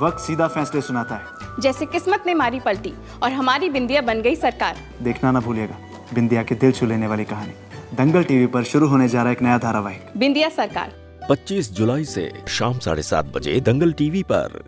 वक्त सीधा फैसले सुनाता है। जैसे किस्मत ने मारी पलटी और हमारी बिंदिया बन गई सरकार। देखना ना भूलिएगा बिंदिया के दिल छू लेने वाली कहानी। दंगल टीवी पर शुरू होने जा रहा एक नया धारावाहिक बिंदिया सरकार, 25 जुलाई से शाम 7:30 बजे दंगल टीवी पर।